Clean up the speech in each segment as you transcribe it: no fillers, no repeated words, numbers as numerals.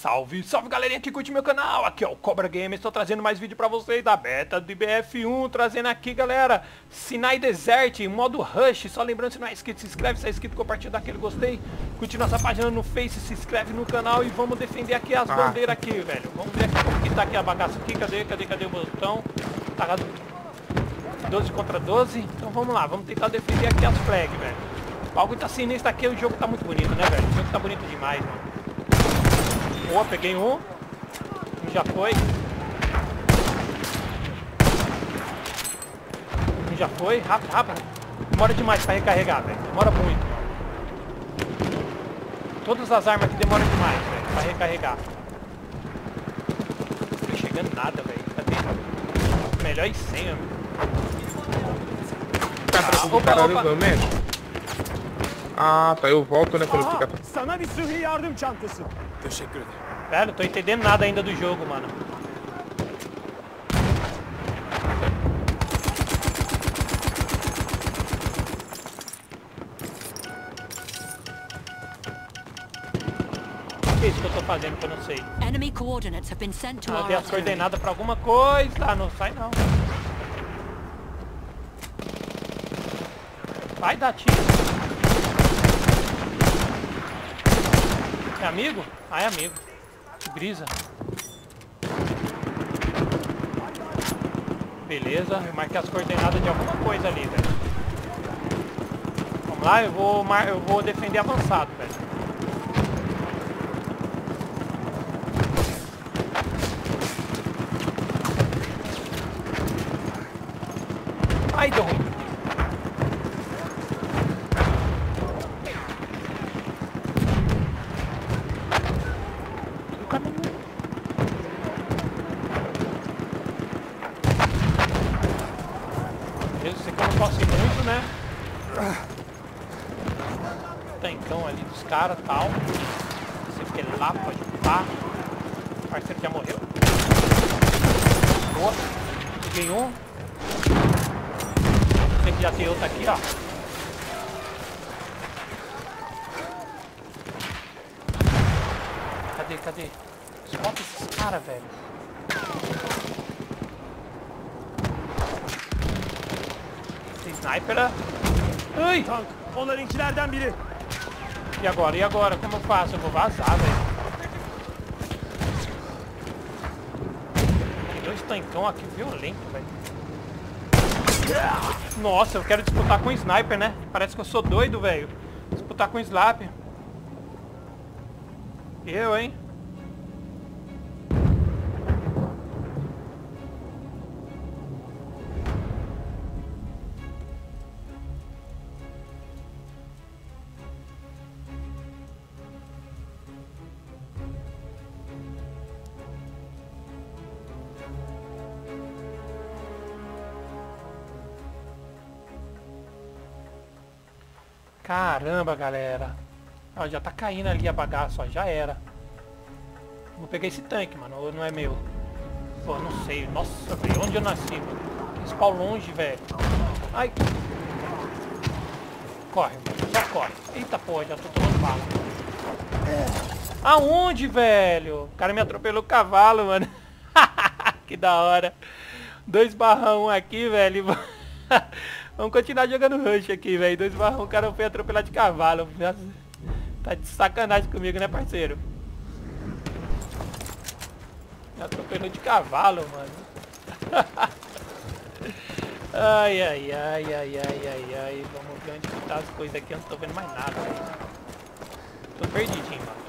Salve, salve galerinha que curte meu canal, aqui é o Cobra Gamer, estou trazendo mais vídeo pra vocês da beta do BF1, trazendo aqui galera, Sinai Desert, modo Rush, só lembrando, se não é inscrito, se inscreve, se é inscrito, compartilha, dá aquele gostei, curte nossa página no Face, se inscreve no canal e vamos defender aqui as bandeiras aqui, velho, vamos ver aqui como que tá aqui a bagaça aqui, cadê o botão, tá 12 contra 12, então vamos lá, vamos tentar defender aqui as flags, velho, o bagulho tá sinistro aqui, o jogo tá muito bonito, né velho, o jogo tá bonito demais, mano. Boa, peguei um já foi, rápido, demora demais pra recarregar, velho, demora muito, todas as armas aqui demoram demais, velho, pra recarregar, não tô chegando nada, velho, cadê? Melhor ir sem, amigo. Ah, tá, eu volto, né, pelo ficar... Velho, não tô entendendo nada ainda do jogo, mano. O que é isso que eu tô fazendo que eu não sei? Ah, dei as coordenadas pra alguma coisa. Ah, não sai não. Vai dar tiro. É amigo? Ah, é amigo. Brisa. Beleza, eu marquei as coordenadas de alguma coisa ali, velho. Vamos lá, eu vou defender avançado, velho. Ai, deu ruim. Tancão ali dos caras e tal. Você fica lá, pode lutar. O parceiro já morreu. Boa. Peguei um. Tem que já ter outro aqui, ó. Cadê? Escolta esses caras, velho. Esse sniper. Ai! E agora? Como eu faço? Eu vou vazar, velho. Tem dois tancão aqui violento, velho. Nossa, eu quero disputar com o sniper, né? Parece que eu sou doido, velho. Disputar com o sniper. Eu, hein? Caramba, galera. Ó, já tá caindo ali a bagaça, ó. Já era. Vou pegar esse tanque, mano. Ou não é meu? Pô, não sei. Nossa, velho. Onde eu nasci, mano? Spawn longe, velho. Ai. Corre, mano. Já corre. Eita, porra. Já tô tomando bala. Aonde, velho? O cara me atropelou o cavalo, mano. Que da hora. 2/1 aqui, velho. Vamos continuar jogando Rush aqui, velho. 2/1, o cara foi atropelar de cavalo. Tá de sacanagem comigo, né, parceiro? Me atropelou de cavalo, mano. Ai. Vamos ver onde que tá as coisas aqui. Eu não tô vendo mais nada, velho. Tô perdidinho, mano.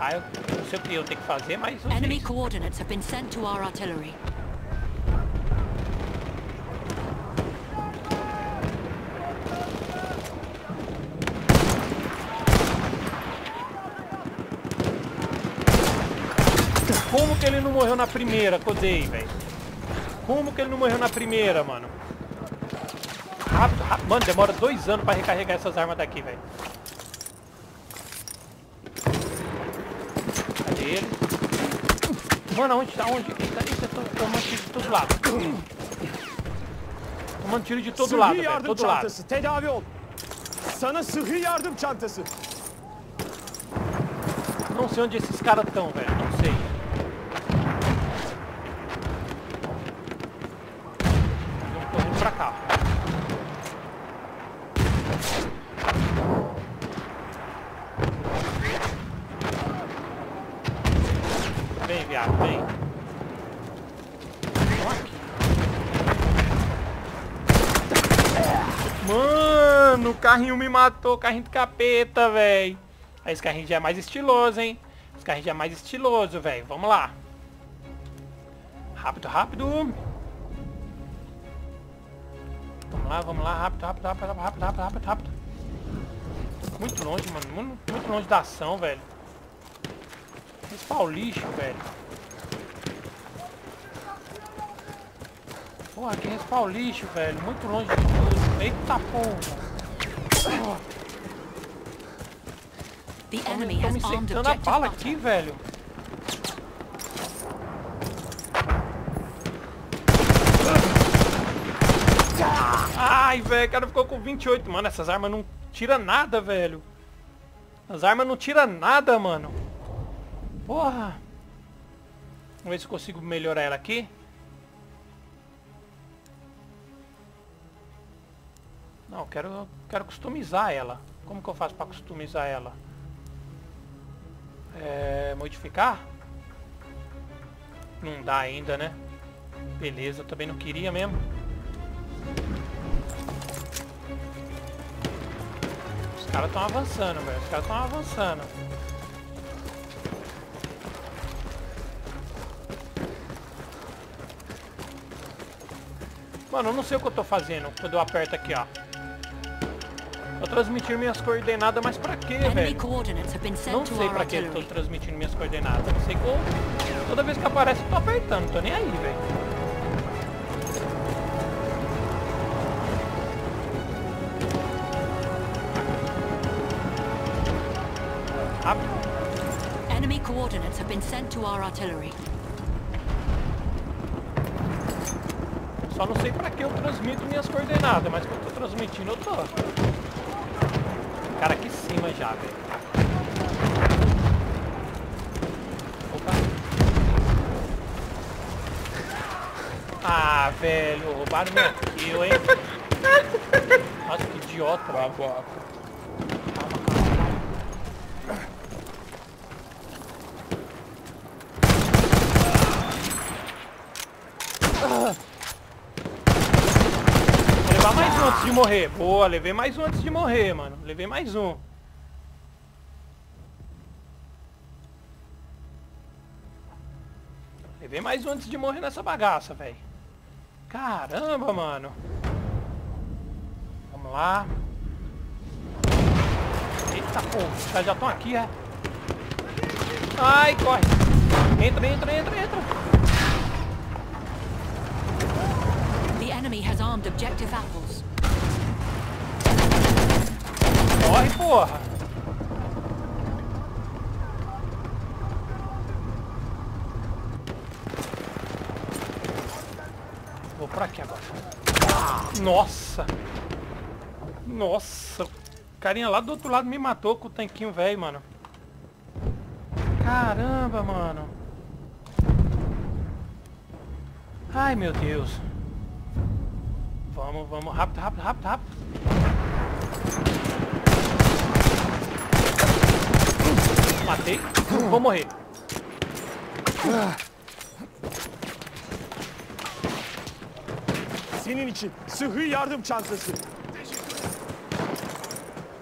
Ah, eu não sei o que eu tenho que fazer, mas... Enemy coordinates have been sent to our artillery. Como que ele não morreu na primeira? Codei, velho. Como que ele não morreu na primeira, mano? Rápido. Mano, demora 2 anos pra recarregar essas armas daqui, velho. Ele. Mano, onde tá? Onde? Eita, eu tô tomando de todo lado. Tomando tiro de todo lado, velho, todo lado. Não sei onde esses caras estão, velho. Não sei. Vamos correr pra cá. Vem, viado, vem. Mano, o carrinho me matou. Carrinho do capeta, velho. Esse carrinho já é mais estiloso, hein? Esse carrinho já é mais estiloso, velho. Vamos lá. Rápido, rápido. Vamos lá, rápido, rápido, rápido, rápido, rápido, rápido, rápido. Muito longe, mano. Muito longe da ação, velho. Esse pau lixo, velho. Porra, que respawn lixo, velho. Muito longe de tudo. Eita porra. Estão me secando a bala aqui, velho. Ai, velho. O cara ficou com 28. Mano, essas armas não tiram nada, velho. As armas não tiram nada, mano. Porra! Vamos ver se eu consigo melhorar ela aqui. Não, quero customizar ela. Como que eu faço pra customizar ela? É, modificar? Não dá ainda, né? Beleza, eu também não queria mesmo. Os caras estão avançando, velho. Os caras estão avançando. Mano, eu não sei o que eu tô fazendo quando eu aperto aqui, ó. Eu transmitir minhas coordenadas, mas pra quê, velho? Não sei pra que eu tô transmitindo minhas coordenadas. Eu sei que eu, toda vez que aparece eu tô apertando, não tô nem aí, velho. Enemy coordinates have been sent to our artillery. Só não sei pra que eu transmito minhas coordenadas, mas quando eu tô transmitindo eu tô. Cara aqui em cima já, velho. Opa. Ah, velho, roubaram minha kill, hein? Nossa, que idiota, velho. Calma, calma. De morrer. Boa, levei mais um antes de morrer, mano. Levei mais um. Levei mais um antes de morrer nessa bagaça, velho. Caramba, mano. Vamos lá. Eita, pô. Os caras já estão aqui, é? Ai, corre. Entra, entra, entra, entra. The enemy has armed objective apples. Corre, porra! Vou pra aqui agora. Nossa! Nossa! O carinha lá do outro lado me matou com o tanquinho velho, mano. Caramba, mano! Ai, meu Deus! Vamos, vamos! Rápido, rápido, rápido, rápido! Matei, vou morrer.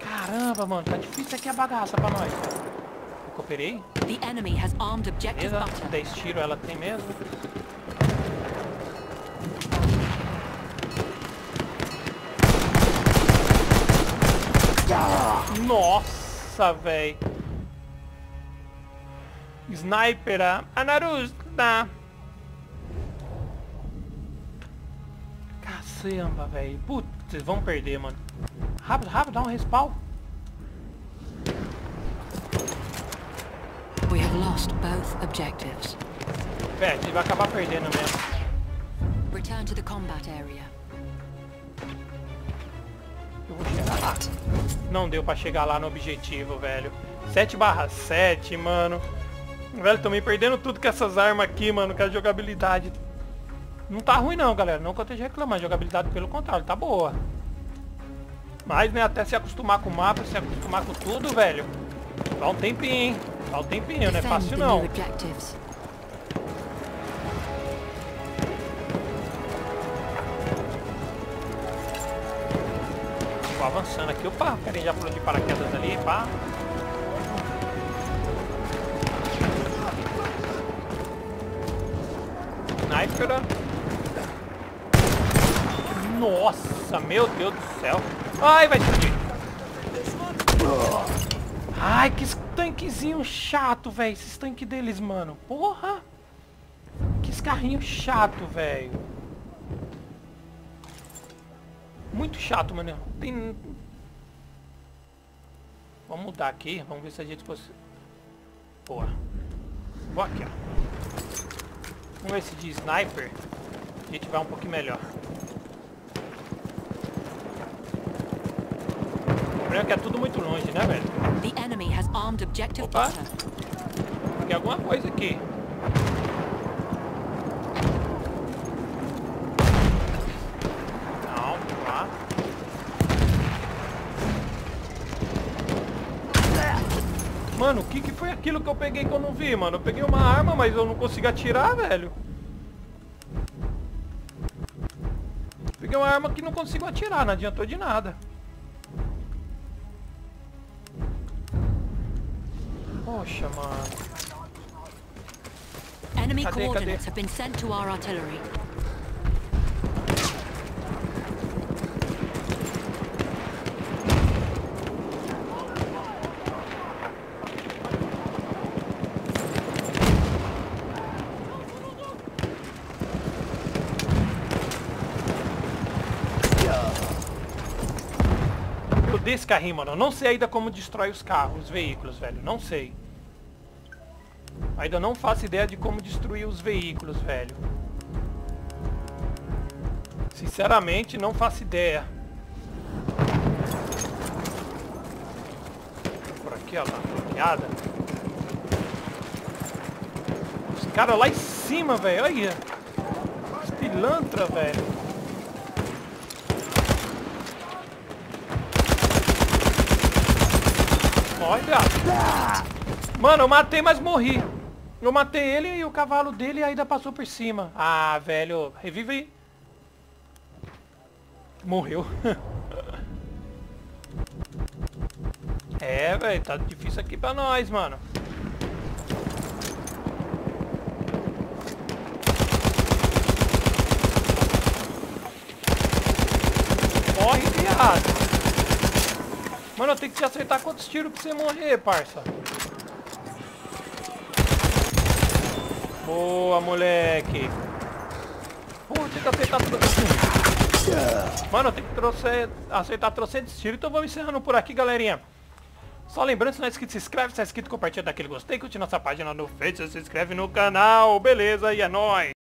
Caramba, mano, tá difícil aqui a bagaça pra nós. Recuperei. Beleza, 10 tiros ela tem mesmo. Nossa, véi. Sniper, Anarusta. Caramba, velho. Putz, vocês vão perder, mano. Rápido, rápido, dá um respawn. We have lost both objectives. Velho, ele vai acabar perdendo mesmo. Return to the combat area. Eu vou chegar lá. Não deu pra chegar lá no objetivo, velho. 7/7, mano. Velho, tô me perdendo tudo com essas armas aqui, mano. Com a jogabilidade. Não tá ruim não, galera. Não que eu esteja reclamando. A jogabilidade, pelo contrário, tá boa. Mas, né, até se acostumar com o mapa, se acostumar com tudo, velho. Dá um tempinho, hein? Dá um tempinho, não é fácil não. Tô avançando aqui. Opa, peraí, já pulou de paraquedas ali, pá. Sniper. Nossa, meu Deus do céu. Ai, vai explodir. Ai, que tanquezinho chato, velho. Esses tanques deles, mano. Porra. Que carrinho chato, velho. Muito chato, mano. Tem... Vamos mudar aqui. Vamos ver se a gente consegue... Boa. Vou aqui, ó. Vamos ver se de sniper a gente vai um pouquinho melhor. Que é tudo muito longe, né, velho? Opa! Tem alguma coisa aqui. Não, lá. Mano, o que foi aquilo que eu peguei que eu não vi, mano? Eu peguei uma arma, mas eu não consigo atirar, velho. Peguei uma arma que não consigo atirar, não adiantou de nada. Poxa, mano. Cadê? Eu dei esse carrinho, mano. Eu não sei ainda como destrói os carros, os veículos, velho. Não sei. Ainda não faço ideia de como destruir os veículos, velho. Sinceramente, não faço ideia. Por aqui, ó, tá bloqueada. Os caras lá em cima, velho. Olha. Os pilantra, velho. Olha. Mano, eu matei, mas morri. Eu matei ele e o cavalo dele ainda passou por cima. Ah, velho. Revive aí. Morreu. É, velho. Tá difícil aqui pra nós, mano. Morre, viado. Mano, eu tenho que te acertar quantos tiros pra você morrer, parça. Boa, moleque. Tem que aceitar tudo assim. Mano, eu tenho que aceitar trocentos de tiro. Então vamos encerrando por aqui, galerinha. Só lembrando, se não é inscrito, se inscreve. Se é inscrito, compartilha, dá aquele gostei. Curte nossa página no Facebook. Se inscreve no canal. Beleza, e é nóis.